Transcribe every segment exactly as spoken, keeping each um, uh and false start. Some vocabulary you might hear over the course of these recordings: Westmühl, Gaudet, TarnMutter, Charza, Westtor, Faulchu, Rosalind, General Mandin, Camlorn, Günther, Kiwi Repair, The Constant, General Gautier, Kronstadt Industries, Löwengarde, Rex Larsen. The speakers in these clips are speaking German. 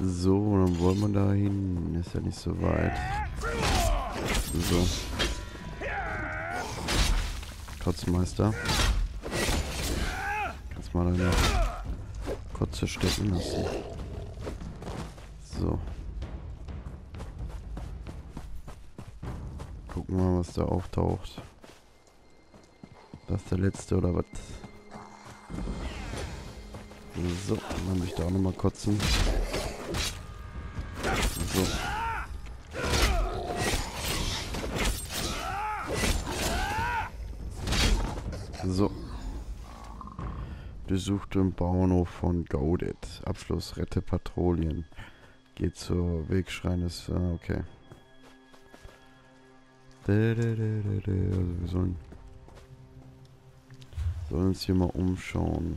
So, dann wollen wir da hin. Ist ja nicht so weit. So. Kotzmeister. Kannst mal deine Kotze stecken lassen. So. Gucken wir mal, was da auftaucht. Das ist der letzte oder was? So, dann möchte ich da auch nochmal kotzen. So. So. Durchsuchte im Bauernhof von Gaudet. Abschluss, rette Patrouillen. Geht zur Wegschrein ist. Okay. Also wir sollen, sollen uns hier mal umschauen.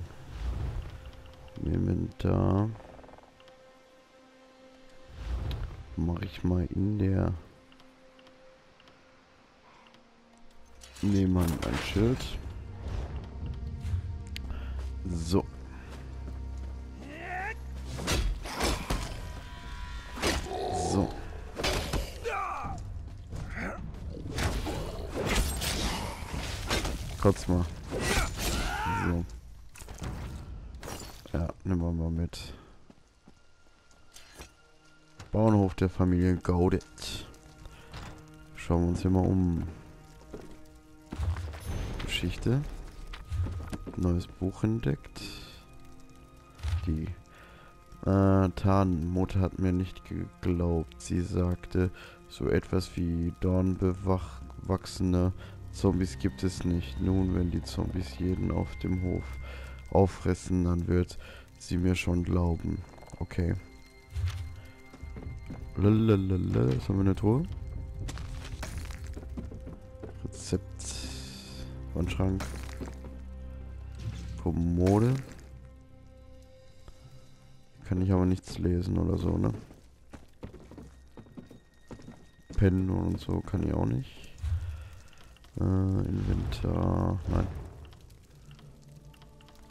Nehmen da. Mache ich mal in der. Nehmen wir ein Schild. So. So. Kotz mal. So. Ja, nehmen wir mal mit. Bauernhof der Familie Gaudet. Schauen wir uns hier mal um. Geschichte. Neues Buch entdeckt. Die äh, TarnMutter hat mir nicht geglaubt. Sie sagte, so etwas wie dornbewachsene Zombies gibt es nicht. Nun, wenn die Zombies jeden auf dem Hof auffressen, dann wird sie mir schon glauben. Okay. Lalalala. Was haben wir in der Truhe? Rezept. Wandschrank. Kommode. Kann ich aber nichts lesen oder so, ne? Pennen und so kann ich auch nicht. Äh, Inventar. Nein.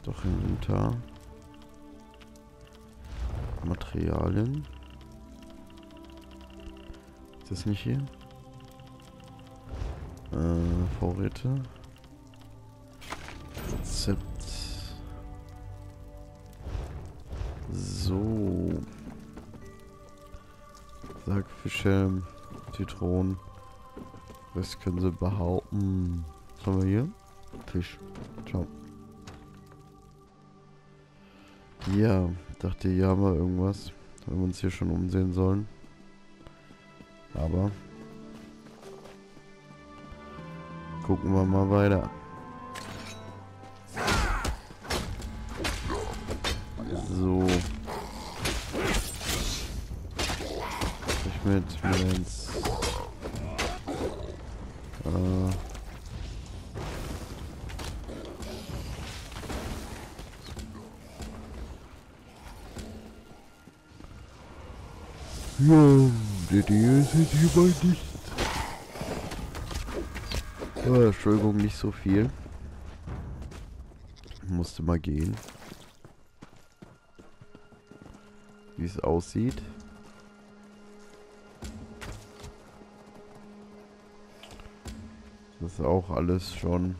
Doch, Inventar. Materialien. Ist das nicht hier? Äh, Vorräte. Rezept. So. Sackfische, Zitronen. Was können sie behaupten? Was haben wir hier? Fisch. Ciao. Ja, dachte hier haben wir irgendwas, wenn wir uns hier schon umsehen sollen. Aber gucken wir mal weiter. So. Ich mit Mans. Äh. Ja, die Dinge sind hierbei nicht. Oh, Entschuldigung, nicht so viel. Musste mal gehen. Wie es aussieht. Das ist auch alles schon ein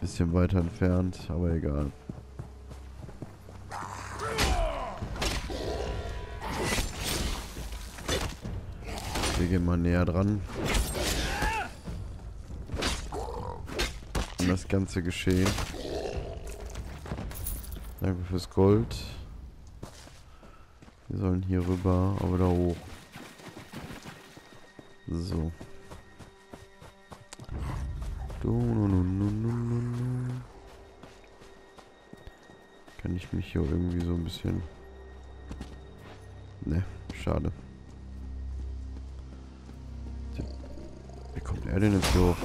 bisschen weiter entfernt, aber egal. Wir gehen mal näher dran. Und das ganze Geschehen. Danke fürs Gold. Wir sollen hier rüber, aber da hoch. So. Kann ich mich hier irgendwie so ein bisschen... Ne, schade. Wie kommt er denn jetzt hoch?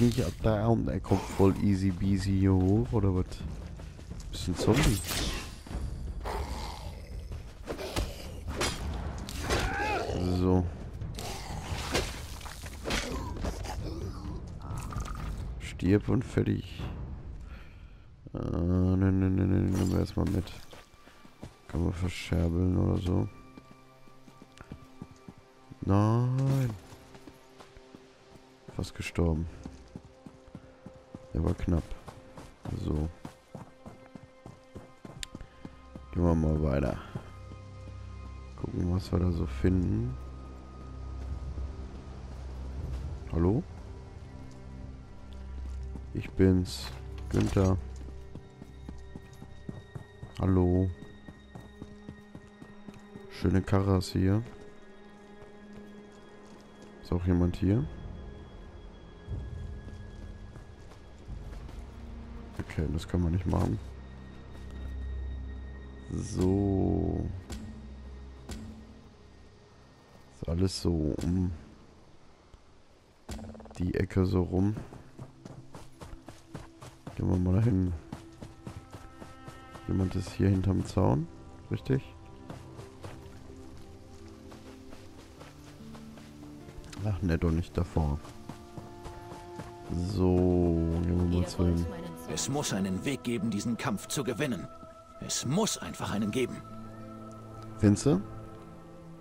Nicht ab da und er kommt voll easy beasy hier hoch oder was? Bisschen Zombie. So. Stirb und fertig. Äh, ne, ne, ne, ne, nehmen wir erstmal mit. Können wir verscherbeln oder so. Nein. Fast gestorben. Der war knapp. So. Gehen wir mal weiter. Gucken, was wir da so finden. Hallo? Ich bin's, Günther. Hallo. Schöne Karras hier. Ist auch jemand hier? Okay, das kann man nicht machen. So. Ist alles so um die Ecke so rum. Gehen wir mal dahin. Jemand ist hier hinterm Zaun, richtig? Ach, ne, doch nicht davor. So, gehen wir mal zu ihm. Es muss einen Weg geben, diesen Kampf zu gewinnen. Es muss einfach einen geben. Findest du?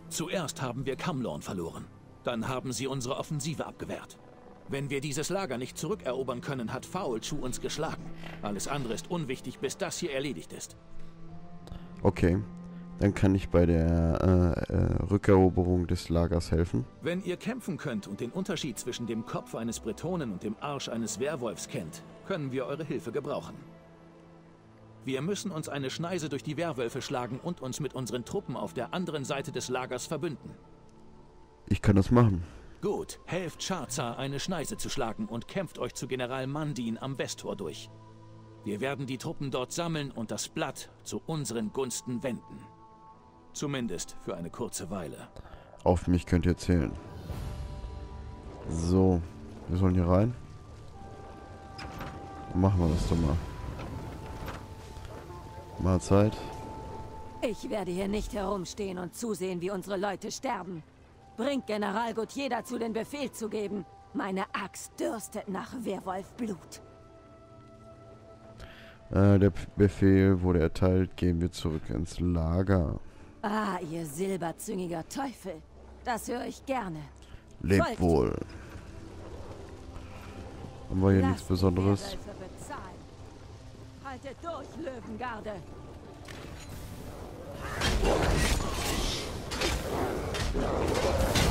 Zuerst haben wir Camlorn verloren. Dann haben sie unsere Offensive abgewehrt. Wenn wir dieses Lager nicht zurückerobern können, hat Faulchu uns geschlagen. Alles andere ist unwichtig, bis das hier erledigt ist. Okay, dann kann ich bei der äh, äh, Rückeroberung des Lagers helfen. Wenn ihr kämpfen könnt und den Unterschied zwischen dem Kopf eines Bretonen und dem Arsch eines Werwolfs kennt, können wir eure Hilfe gebrauchen. Wir müssen uns eine Schneise durch die Werwölfe schlagen und uns mit unseren Truppen auf der anderen Seite des Lagers verbünden. Ich kann das machen. Gut, helft Charza, eine Schneise zu schlagen und kämpft euch zu General Mandin am Westtor durch. Wir werden die Truppen dort sammeln und das Blatt zu unseren Gunsten wenden. Zumindest für eine kurze Weile. Auf mich könnt ihr zählen. So, wir sollen hier rein. Machen wir das doch mal. Mahlzeit. Ich werde hier nicht herumstehen und zusehen, wie unsere Leute sterben. Bringt General Gautier dazu, den Befehl zu geben. Meine Axt dürstet nach Werwolfblut. Äh, der Befehl wurde erteilt. Gehen wir zurück ins Lager. Ah, ihr silberzüngiger Teufel. Das höre ich gerne. Lebt Folgt. wohl. Haben wir hier Lass nichts Besonderes? Haltet durch, Löwengarde.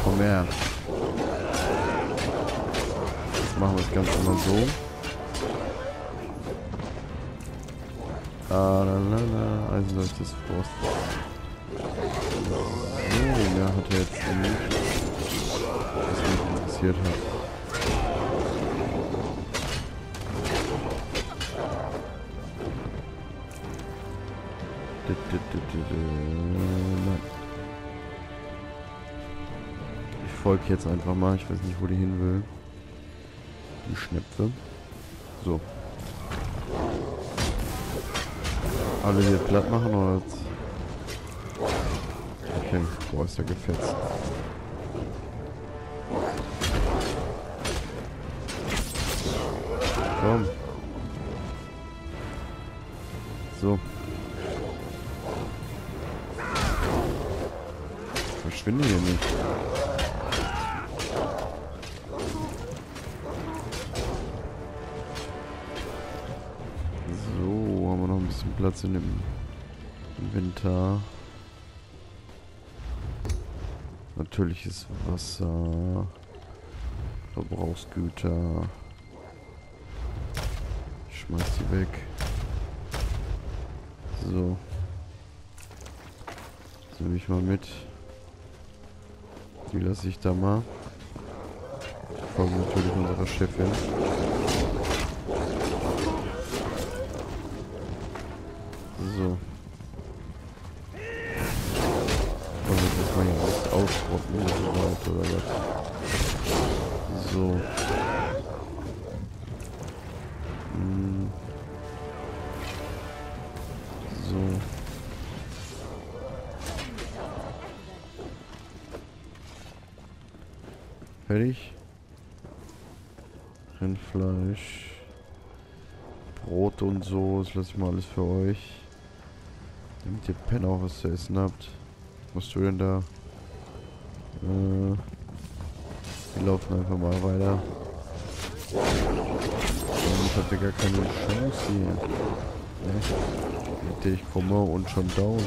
Komm her. Jetzt machen wir das Ganze mal so. Ah, la la la, Eisenleucht des Frost. Oh, der hat jetzt nicht, was mich interessiert hat. Ich folge jetzt einfach mal. Ich weiß nicht, wo die hin will. Die Schnepfe. So. Alle hier platt machen oder was? Okay. Boah, ist der gefetzt. Komm. So. Verschwinde hier nicht. Platz in dem Winter. Natürliches Wasser. Verbrauchsgüter. Ich schmeiß die weg. So. Das nehme ich mal mit. Die lasse ich da mal. Folge natürlich unserer Chefin. So. Wollen wir das mal hier was ausrotten oder so oder was? So. Hm. So. Fertig. Rindfleisch. Brote und so. Das lasse ich mal alles für euch. Damit ihr Penner auch was zu essen habt. Was tust du denn da? Äh, wir laufen einfach mal weiter. Damit habt ihr gar keine Chance hier. Ne? Ich komme und schon down.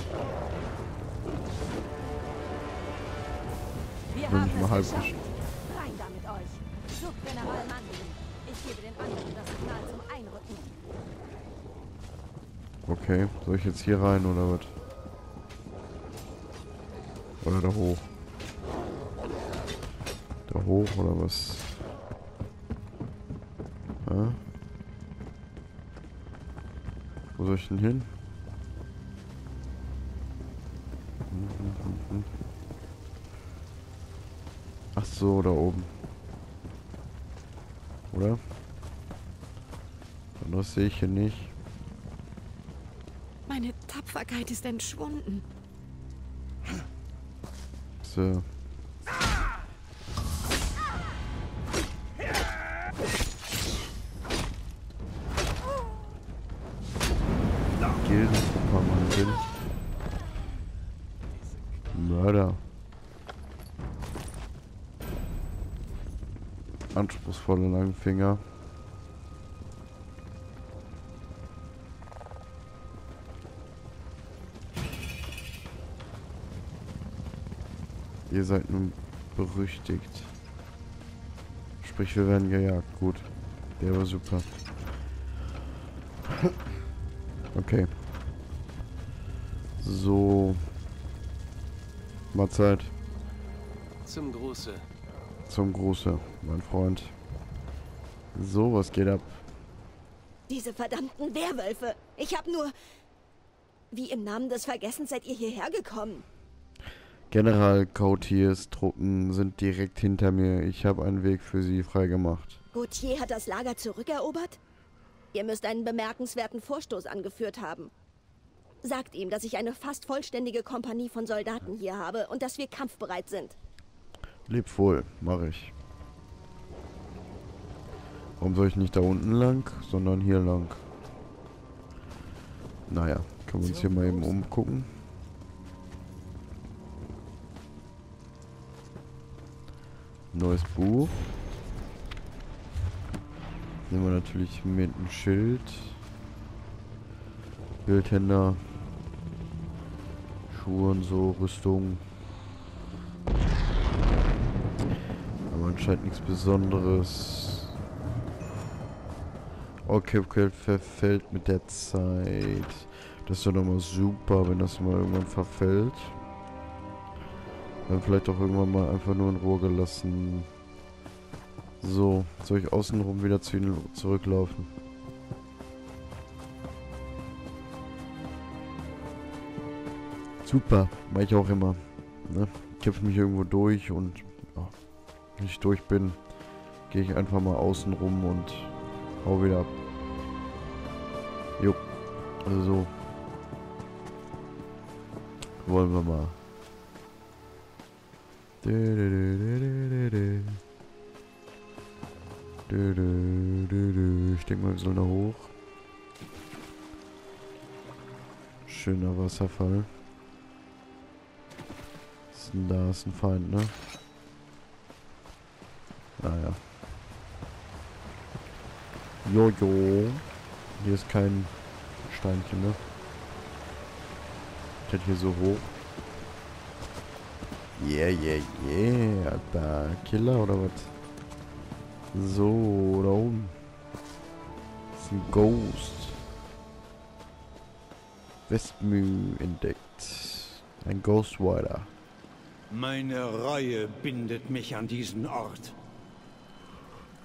Bin ich mal halb geschafft. Rein da mit euch. Zug General Mandin. Ich gebe den anderen das Signal zum Einrücken. Okay, soll ich jetzt hier rein oder was? Oder da hoch? Da hoch oder was? Ja? Wo soll ich denn hin? Ach so, da oben. Oder? Das sehe ich hier nicht. Meine Tapferkeit ist entschwunden. So. Mörder. Anspruchsvolle Langfinger. Ihr seid nun berüchtigt. Sprich, wir werden gejagt. Gut. Der war super. Okay. So. Mahlzeit. Zum Gruße. Zum Gruße, mein Freund. So, was geht ab? Diese verdammten Werwölfe. Ich hab nur... Wie im Namen des Vergessens seid ihr hierher gekommen? General Gautiers Truppen sind direkt hinter mir. Ich habe einen Weg für sie freigemacht. Gautier hat das Lager zurückerobert? Ihr müsst einen bemerkenswerten Vorstoß angeführt haben. Sagt ihm, dass ich eine fast vollständige Kompanie von Soldaten hier habe und dass wir kampfbereit sind. Leb wohl, mache ich. Warum soll ich nicht da unten lang, sondern hier lang? Naja, können wir uns hier mal eben umgucken. Neues Buch. Nehmen wir natürlich mit einem Schild. Bildhänder. Schuhe und so, Rüstung. Aber anscheinend nichts Besonderes. Okay, okay, verfällt mit der Zeit. Das ist ja nochmal super, wenn das mal irgendwann verfällt. Dann vielleicht auch irgendwann mal einfach nur in Ruhe gelassen. So, soll ich außenrum wieder zu ihnen zurücklaufen? Super, mache ich auch immer. Ne? Kämpfe mich irgendwo durch und oh, wenn ich durch bin, gehe ich einfach mal außenrum und hau wieder ab. Jo, also so. Wollen wir mal. Ich denke mal, wir sollen da hoch. Schöner Wasserfall. Was ist denn da? Ist ein Feind, ne? Naja. Jojo. Hier ist kein Steinchen, ne? Ich hätte hier so hoch. Yeah, yeah, yeah, Alter. Killer oder was? So, da oben. Das ist ein Ghost. Westmühl entdeckt. Ein Ghost Rider. Meine Reue bindet mich an diesen Ort.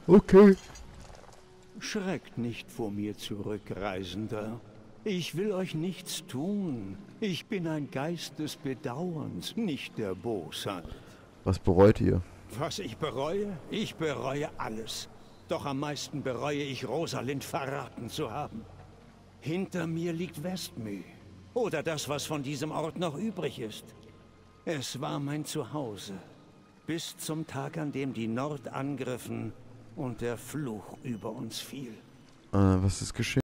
Okay. Schreckt nicht vor mir zurück, Reisender. Ich will euch nichts tun. Ich bin ein Geist des Bedauerns, nicht der Bosheit. Was bereut ihr? Was ich bereue? Ich bereue alles. Doch am meisten bereue ich, Rosalind verraten zu haben. Hinter mir liegt Westmühl. Oder das, was von diesem Ort noch übrig ist. Es war mein Zuhause. Bis zum Tag, an dem die Nord angriffen und der Fluch über uns fiel. Äh, was ist geschehen?